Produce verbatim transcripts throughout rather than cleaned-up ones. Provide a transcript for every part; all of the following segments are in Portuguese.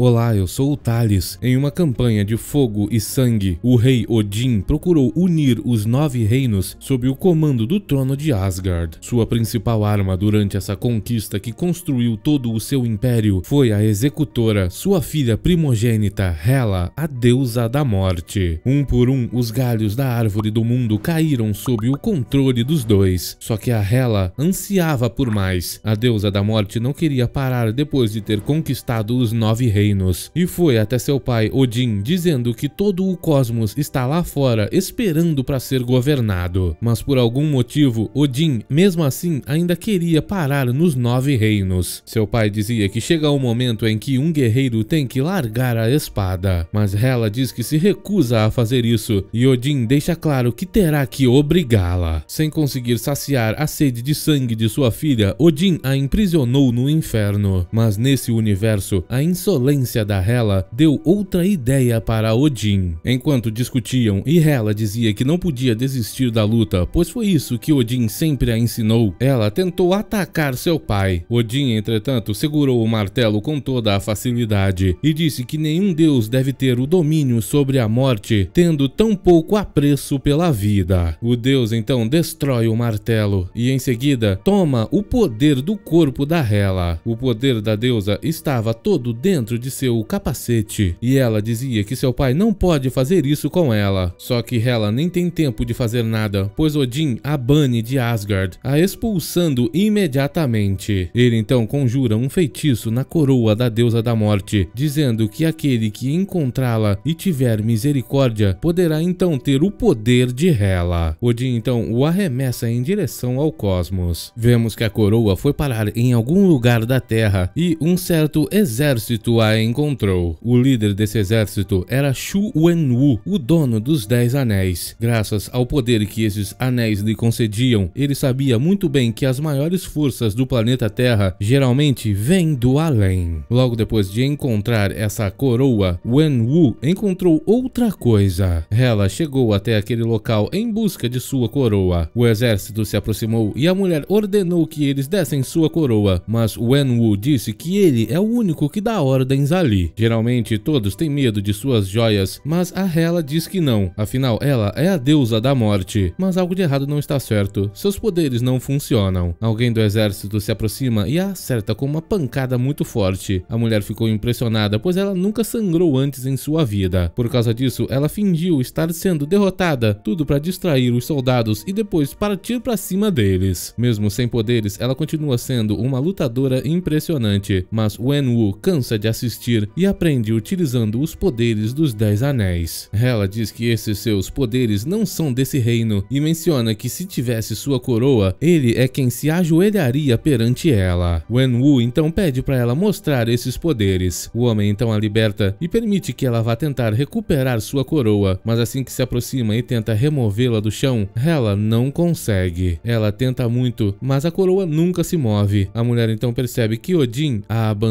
Olá, eu sou o Thales. Em uma campanha de fogo e sangue, o rei Odin procurou unir os nove reinos sob o comando do trono de Asgard. Sua principal arma durante essa conquista que construiu todo o seu império foi a executora, sua filha primogênita, Hela, a deusa da morte. Um por um, os galhos da árvore do mundo caíram sob o controle dos dois. Só que a Hela ansiava por mais. A deusa da morte não queria parar depois de ter conquistado os nove reinos, e foi até seu pai Odin dizendo que todo o cosmos está lá fora esperando para ser governado. Mas por algum motivo, Odin, mesmo assim, ainda queria parar nos nove reinos. Seu pai dizia que chega o momento em que um guerreiro tem que largar a espada, mas Hela diz que se recusa a fazer isso, e Odin deixa claro que terá que obrigá-la. Sem conseguir saciar a sede de sangue de sua filha, Odin a imprisionou no inferno. Mas nesse universo, a insolência da Hela deu outra ideia para Odin. Enquanto discutiam e Hela dizia que não podia desistir da luta, pois foi isso que Odin sempre a ensinou, ela tentou atacar seu pai. Odin, entretanto, segurou o martelo com toda a facilidade e disse que nenhum deus deve ter o domínio sobre a morte, tendo tão pouco apreço pela vida. O deus então destrói o martelo e em seguida toma o poder do corpo da Hela. O poder da deusa estava todo dentro de seu capacete e ela dizia que seu pai não pode fazer isso com ela. Só que Hela nem tem tempo de fazer nada, pois Odin a bane de Asgard, a expulsando imediatamente. Ele então conjura um feitiço na coroa da deusa da morte, dizendo que aquele que encontrá-la e tiver misericórdia poderá então ter o poder de Hela. Odin então o arremessa em direção ao cosmos. Vemos que a coroa foi parar em algum lugar da Terra e um certo exército a encontrou. O líder desse exército era Xu Wenwu, o dono dos Dez Anéis. Graças ao poder que esses anéis lhe concediam, ele sabia muito bem que as maiores forças do planeta Terra geralmente vêm do além. Logo depois de encontrar essa coroa, Wenwu encontrou outra coisa. Hela chegou até aquele local em busca de sua coroa. O exército se aproximou e a mulher ordenou que eles dessem sua coroa, mas Wenwu disse que ele é o único que dá ordens ali. Geralmente todos têm medo de suas joias, mas a Hela diz que não, afinal ela é a deusa da morte. Mas algo de errado não está certo, seus poderes não funcionam. Alguém do exército se aproxima e a acerta com uma pancada muito forte. A mulher ficou impressionada, pois ela nunca sangrou antes em sua vida. Por causa disso, ela fingiu estar sendo derrotada, tudo para distrair os soldados e depois partir para cima deles. Mesmo sem poderes, ela continua sendo uma lutadora impressionante, mas Wenwu cansa de assistir e aprende utilizando os poderes dos Dez Anéis. Hela diz que esses seus poderes não são desse reino e menciona que se tivesse sua coroa, ele é quem se ajoelharia perante ela. Wenwu então pede para ela mostrar esses poderes. O homem então a liberta e permite que ela vá tentar recuperar sua coroa, mas assim que se aproxima e tenta removê-la do chão, Hela não consegue. Ela tenta muito, mas a coroa nunca se move. A mulher então percebe que Odin a abandonou.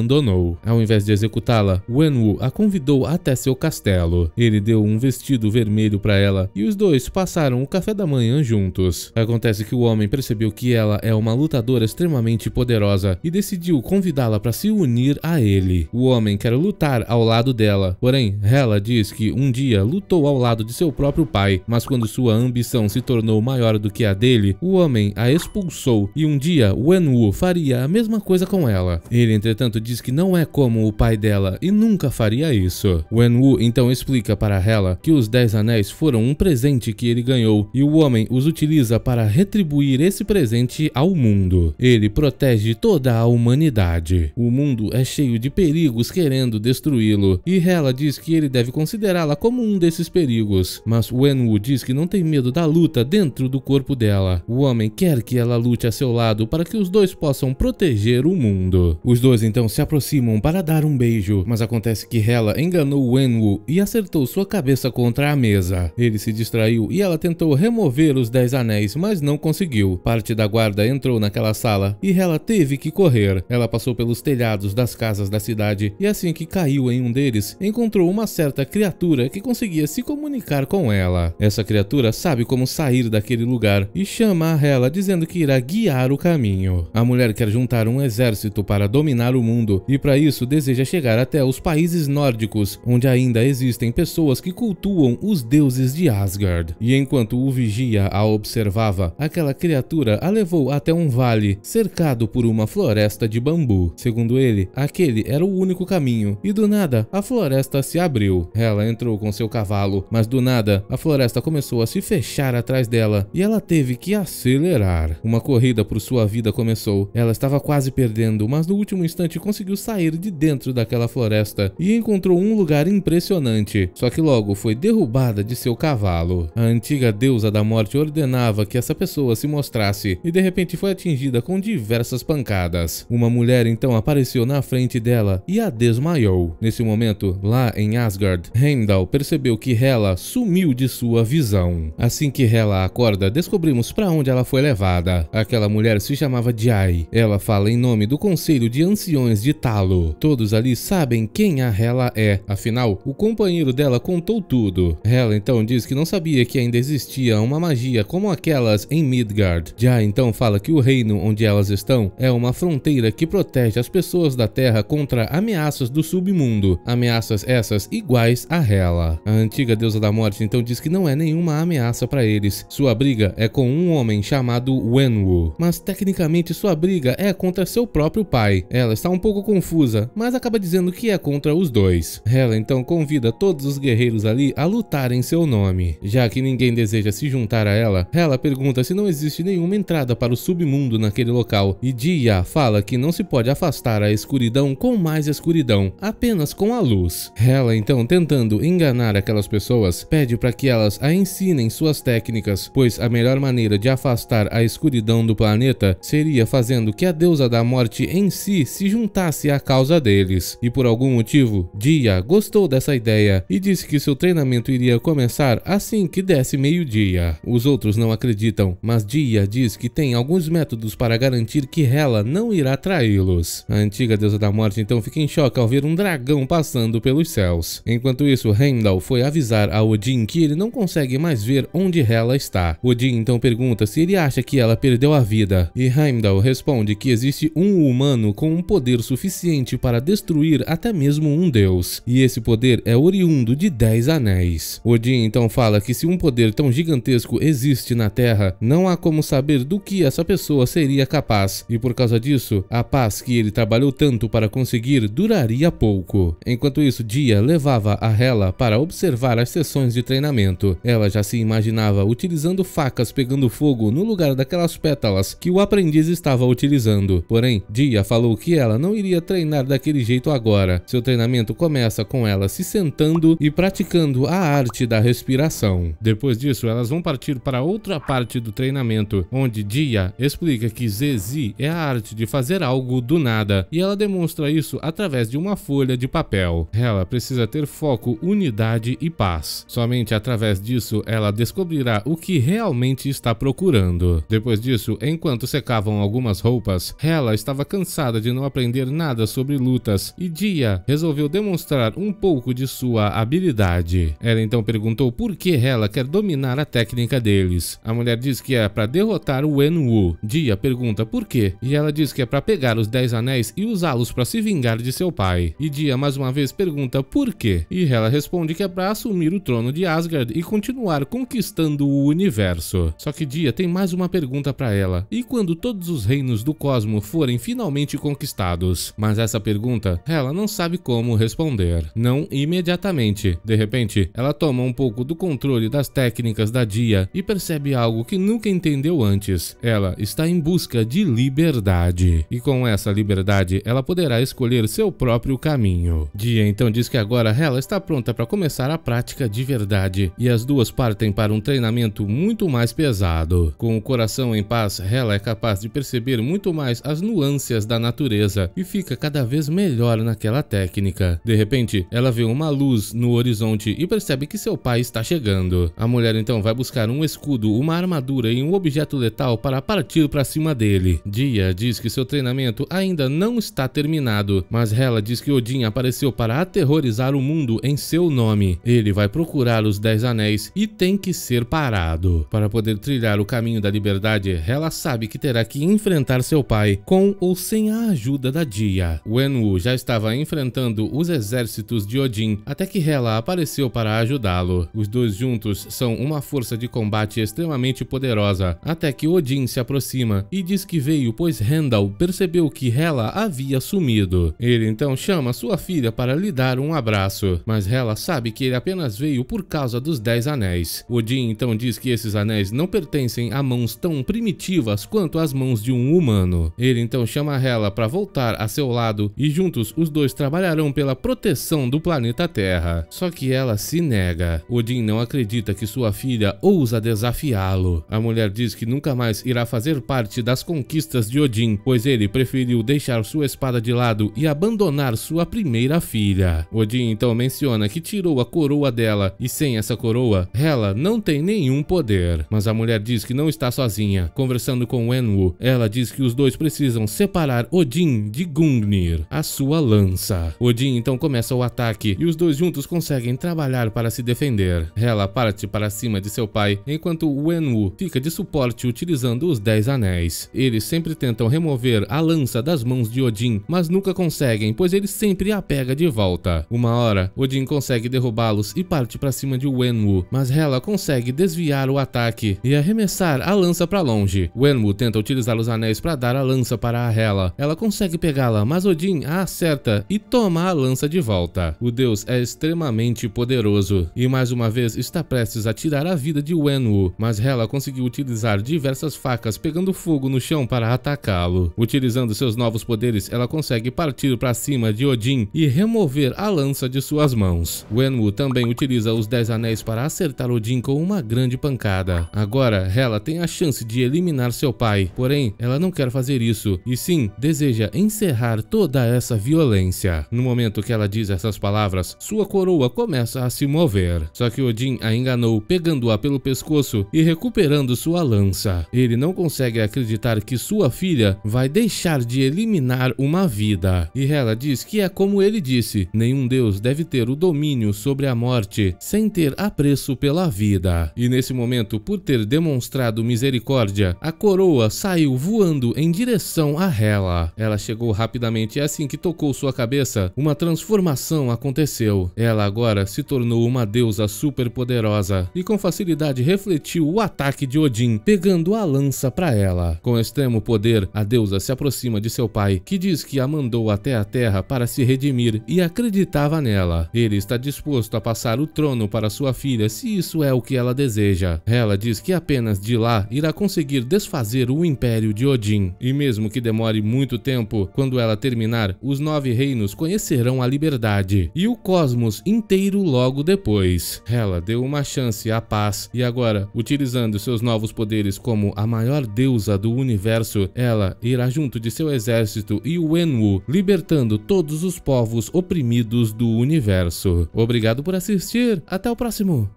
abandonou. Ao invés de executá-la, Wenwu a convidou até seu castelo. Ele deu um vestido vermelho para ela e os dois passaram o café da manhã juntos. Acontece que o homem percebeu que ela é uma lutadora extremamente poderosa e decidiu convidá-la para se unir a ele. O homem quer lutar ao lado dela, porém Hela diz que um dia lutou ao lado de seu próprio pai, mas quando sua ambição se tornou maior do que a dele, o homem a expulsou e um dia Wenwu faria a mesma coisa com ela. Ele entretanto diz que não é como o pai dela e nunca faria isso. Wenwu então explica para Hela que os Dez Anéis foram um presente que ele ganhou e o homem os utiliza para retribuir esse presente ao mundo. Ele protege toda a humanidade. O mundo é cheio de perigos querendo destruí-lo e Hela diz que ele deve considerá-la como um desses perigos, mas Wenwu diz que não tem medo da luta dentro do corpo dela. O homem quer que ela lute a seu lado para que os dois possam proteger o mundo. Os dois então se se aproximam para dar um beijo, mas acontece que Hela enganou Wenwu e acertou sua cabeça contra a mesa. Ele se distraiu e ela tentou remover os Dez Anéis, mas não conseguiu. Parte da guarda entrou naquela sala e Hela teve que correr. Ela passou pelos telhados das casas da cidade e assim que caiu em um deles, encontrou uma certa criatura que conseguia se comunicar com ela. Essa criatura sabe como sair daquele lugar e chama a Hela dizendo que irá guiar o caminho. A mulher quer juntar um exército para dominar o mundo e para isso deseja chegar chegar até os países nórdicos, onde ainda existem pessoas que cultuam os deuses de Asgard. E enquanto o vigia a observava, aquela criatura a levou até um vale, cercado por uma floresta de bambu. Segundo ele, aquele era o único caminho, e do nada, a floresta se abriu. Hela entrou com seu cavalo, mas do nada, a floresta começou a se fechar atrás dela, e ela teve que acelerar. Uma corrida por sua vida começou. Ela estava quase perdendo, mas no último instante conseguiu sair de dentro daquela floresta e encontrou um lugar impressionante, só que logo foi derrubada de seu cavalo. A antiga deusa da morte ordenava que essa pessoa se mostrasse, e de repente foi atingida com diversas pancadas. Uma mulher então apareceu na frente dela e a desmaiou. Nesse momento, lá em Asgard, Heimdall percebeu que Hela sumiu de sua visão. Assim que Hela acorda, descobrimos para onde ela foi levada. Aquela mulher se chamava Jai. Ela fala em nome do Conselho de Anciões de Talo. Todos ali sabem quem a Hela é, afinal, o companheiro dela contou tudo. Hela então diz que não sabia que ainda existia uma magia como aquelas em Midgard. Jai então fala que o reino onde elas estão é uma fronteira que protege as pessoas da Terra contra ameaças do submundo, ameaças essas iguais a Hela. A antiga deusa da morte então diz que não é nenhuma ameaça para eles. Sua briga é com um homem chamado Wenwu, mas tecnicamente sua briga é contra seu próprio pai. Ela está um pouco confusa, mas acaba dizendo que é contra os dois. Hela então convida todos os guerreiros ali a lutar em seu nome. Já que ninguém deseja se juntar a ela, Hela pergunta se não existe nenhuma entrada para o submundo naquele local, e Dia fala que não se pode afastar a escuridão com mais escuridão, apenas com a luz. Hela então, tentando enganar aquelas pessoas, pede para que elas a ensinem suas técnicas, pois a melhor maneira de afastar a escuridão do planeta seria fazendo que a deusa da morte em si se juntasse à causa deles. E por algum motivo, Dia gostou dessa ideia e disse que seu treinamento iria começar assim que desse meio-dia. Os outros não acreditam, mas Dia diz que tem alguns métodos para garantir que Hela não irá traí-los. A antiga deusa da morte então fica em choque ao ver um dragão passando pelos céus. Enquanto isso, Heimdall foi avisar a Odin que ele não consegue mais ver onde Hela está. Odin então pergunta se ele acha que ela perdeu a vida, e Heimdall responde que existe um humano com um poder suficiente para destruir até mesmo um deus, e esse poder é oriundo de Dez Anéis. Odin então fala que se um poder tão gigantesco existe na Terra, não há como saber do que essa pessoa seria capaz, e por causa disso, a paz que ele trabalhou tanto para conseguir duraria pouco. Enquanto isso, Dia levava a Hela para observar as sessões de treinamento. Ela já se imaginava utilizando facas pegando fogo no lugar daquelas pétalas que o aprendiz estava utilizando, porém, Dia falou que ela não iria treinar daquele jeito agora. Seu treinamento começa com ela se sentando e praticando a arte da respiração. Depois disso, elas vão partir para outra parte do treinamento, onde Dia explica que Zezi é a arte de fazer algo do nada, e ela demonstra isso através de uma folha de papel. Ela precisa ter foco, unidade e paz. Somente através disso, ela descobrirá o que realmente está procurando. Depois disso, enquanto secavam algumas roupas, Hela estava cansada de não aprender nada sobre lutas, e Dia resolveu demonstrar um pouco de sua habilidade. Ela então perguntou por que Hela quer dominar a técnica deles. A mulher diz que é para derrotar o Wenwu. Dia pergunta por quê, e ela diz que é para pegar os Dez Anéis e usá-los para se vingar de seu pai. E Dia mais uma vez pergunta por quê, e Hela responde que é para assumir o trono de Asgard e continuar conquistando o universo. Só que Dia tem mais uma pergunta para ela: e quando todos os reinos do cosmo forem finalmente conquistados? Mas essa pergunta, Hela não sabe como responder. Não imediatamente. De repente, ela toma um pouco do controle das técnicas da Dia e percebe algo que nunca entendeu antes. Ela está em busca de liberdade. E com essa liberdade, ela poderá escolher seu próprio caminho. Dia então diz que agora Hela está pronta para começar a prática de verdade, e as duas partem para um treinamento muito mais pesado. Com o coração em paz, Hela é capaz de perceber muito mais as nuances da natureza e fica cada vez melhor naquela técnica. De repente, ela vê uma luz no horizonte e percebe que seu pai está chegando. A mulher então vai buscar um escudo, uma armadura e um objeto letal para partir para cima dele. Dia diz que seu treinamento ainda não está terminado, mas Hela diz que Odin apareceu para aterrorizar o mundo em seu nome. Ele vai procurar os Dez Anéis e tem que ser parado. Para poder trilhar o caminho da liberdade, Hela sabe que terá que enfrentar seu pai com ou sem a ajuda da Dia. Wenwu já estava enfrentando os exércitos de Odin até que Hela apareceu para ajudá-lo. Os dois juntos são uma força de combate extremamente poderosa, até que Odin se aproxima e diz que veio pois Heimdall percebeu que Hela havia sumido. Ele então chama sua filha para lhe dar um abraço, mas Hela sabe que ele apenas veio por causa dos Dez Anéis. Odin então diz que esses anéis não pertencem a mãos tão primitivas quanto as mãos de um humano. Ele então chama Hela para voltar a seu lado e juntos os dois trabalharão pela proteção do planeta Terra. Só que ela se nega. Odin não acredita que sua filha ousa desafiá-lo. A mulher diz que nunca mais irá fazer parte das conquistas de Odin, pois ele preferiu deixar sua espada de lado e abandonar sua primeira filha. Odin então menciona que tirou a coroa dela e sem essa coroa, Hela não tem nenhum poder. Mas a mulher diz que não está sozinha. Conversando com Wenwu, ela diz que os dois precisam separar Odin de Gungnir, a sua lança. Odin então começa o ataque e os dois juntos conseguem trabalhar para se defender. Hela parte para cima de seu pai, enquanto Wenwu fica de suporte utilizando os Dez Anéis. Eles sempre tentam remover a lança das mãos de Odin, mas nunca conseguem, pois ele sempre a pega de volta. Uma hora, Odin consegue derrubá-los e parte para cima de Wenwu, mas Hela consegue desviar o ataque e arremessar a lança para longe. Wenwu tenta utilizar os anéis para dar a lança para a Hela. Ela consegue pegá-la, mas Odin a acerta e toma a lança de volta. O deus é extremamente poderoso e mais uma vez está prestes a tirar a vida de Wenwu, mas Hela conseguiu utilizar diversas facas pegando fogo no chão para atacá-lo. Utilizando seus novos poderes, ela consegue partir para cima de Odin e remover a lança de suas mãos. Wenwu também utiliza os Dez Anéis para acertar Odin com uma grande pancada. Agora, Hela tem a chance de eliminar seu pai, porém, ela não quer fazer isso e sim deseja encerrar toda essa violência. No momento que ela diz essas palavras, sua coroa começa a se mover. Só que Odin a enganou, pegando-a pelo pescoço e recuperando sua lança. Ele não consegue acreditar que sua filha vai deixar de eliminar uma vida. E Hela diz que é como ele disse, nenhum deus deve ter o domínio sobre a morte sem ter apreço pela vida. E nesse momento, por ter demonstrado misericórdia, a coroa saiu voando em direção a Hela. Ela chegou rapidamente e assim que tocou sua cabeça, uma transformação aconteceu. Ela agora se tornou uma deusa super poderosa e com facilidade refletiu o ataque de Odin, pegando a lança para ela. Com extremo poder, a deusa se aproxima de seu pai, que diz que a mandou até a Terra para se redimir e acreditava nela. Ele está disposto a passar o trono para sua filha se isso é o que ela deseja. Hela diz que apenas de lá irá conseguir desfazer o império de Odin. E mesmo que demore muito tempo, quando ela terminar, os nove reinos conhecerão a liberdade e o cosmos inteiro logo depois. Hela deu uma chance à paz e agora, utilizando seus novos poderes como a maior deusa do universo, ela irá junto de seu exército e Wenwu, libertando todos os povos oprimidos do universo. Obrigado por assistir, até o próximo!